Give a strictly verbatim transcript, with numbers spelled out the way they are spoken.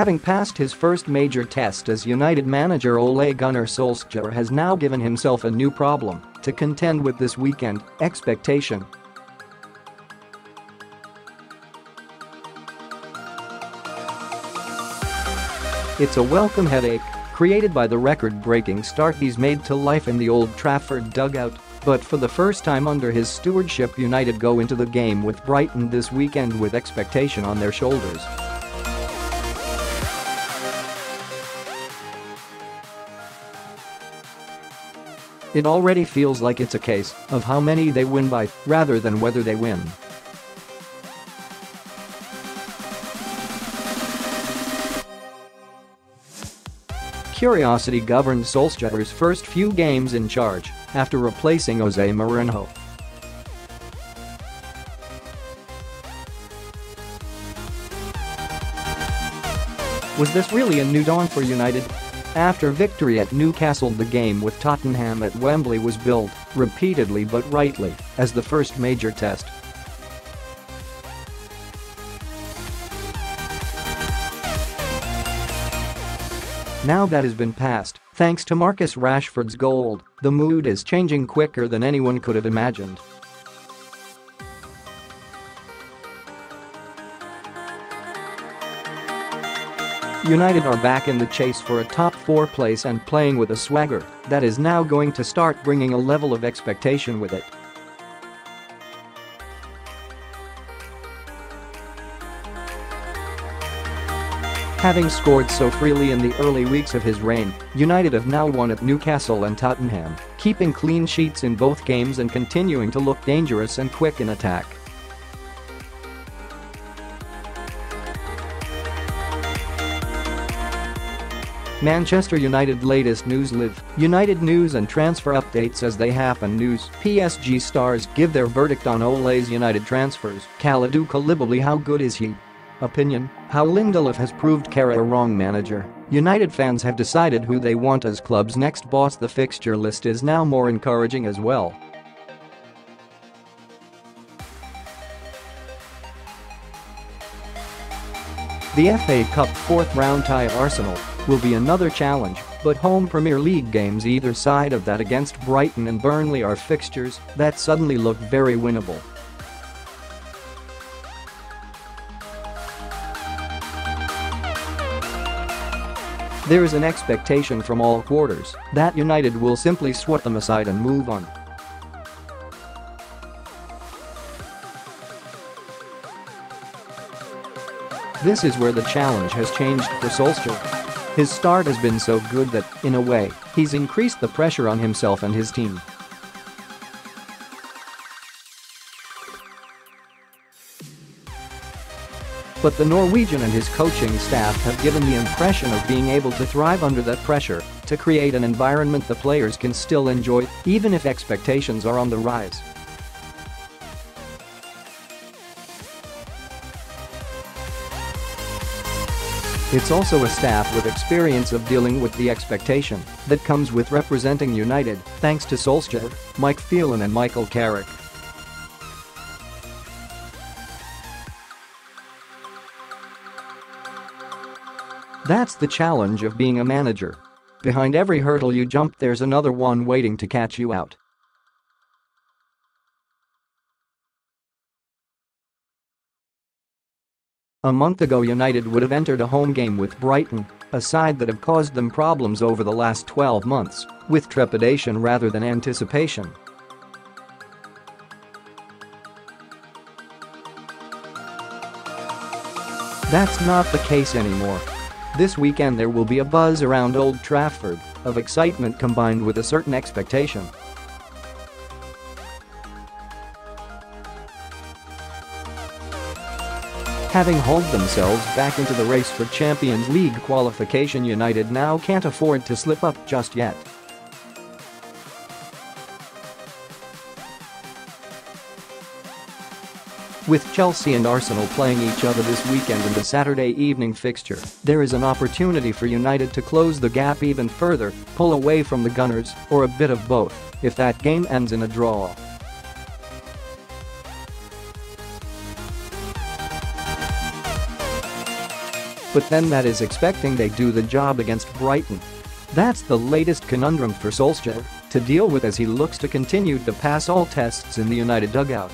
Having passed his first major test as United manager, Ole Gunnar Solskjaer has now given himself a new problem to contend with this weekend: expectation. It's a welcome headache created by the record-breaking start he's made to life in the Old Trafford dugout, but for the first time under his stewardship, United go into the game with Brighton this weekend with expectation on their shoulders. It already feels like it's a case of how many they win by, rather than whether they win. Curiosity governed Solskjaer's first few games in charge after replacing Jose Mourinho. Was this really a new dawn for United? After victory at Newcastle, the game with Tottenham at Wembley was billed, repeatedly but rightly, as the first major test. Now that has been passed, thanks to Marcus Rashford's goal, the mood is changing quicker than anyone could have imagined. United are back in the chase for a top four place and playing with a swagger that is now going to start bringing a level of expectation with it. Having scored so freely in the early weeks of his reign, United have now won at Newcastle and Tottenham, keeping clean sheets in both games and continuing to look dangerous and quick in attack. Manchester United latest news live, United news and transfer updates as they happen news. P S G stars give their verdict on Ole's United transfers. Kalidou Koulibaly, how good is he? Opinion: how Lindelof has proved Carragher wrong manager. United fans have decided who they want as club's next boss. The fixture list is now more encouraging as well. The F A Cup fourth round tie at Arsenal will be another challenge, but home Premier League games either side of that against Brighton and Burnley are fixtures that suddenly look very winnable. There is an expectation from all quarters that United will simply swat them aside and move on. This is where the challenge has changed for Solskjaer. His start has been so good that, in a way, he's increased the pressure on himself and his team. But the Norwegian and his coaching staff have given the impression of being able to thrive under that pressure, to create an environment the players can still enjoy, even if expectations are on the rise. It's also a staff with experience of dealing with the expectation that comes with representing United, thanks to Solskjaer, Mike Phelan and Michael Carrick. That's the challenge of being a manager. Behind every hurdle you jump, there's another one waiting to catch you out. A month ago, United would have entered a home game with Brighton, a side that have caused them problems over the last twelve months, with trepidation rather than anticipation. That's not the case anymore. This weekend there will be a buzz around Old Trafford of excitement combined with a certain expectation. Having hauled themselves back into the race for Champions League qualification, United now can't afford to slip up just yet. With Chelsea and Arsenal playing each other this weekend in the Saturday evening fixture, there is an opportunity for United to close the gap even further, pull away from the Gunners, or a bit of both, if that game ends in a draw. But then that is expecting they do the job against Brighton. That's the latest conundrum for Solskjaer to deal with as he looks to continue to pass all tests in the United dugout.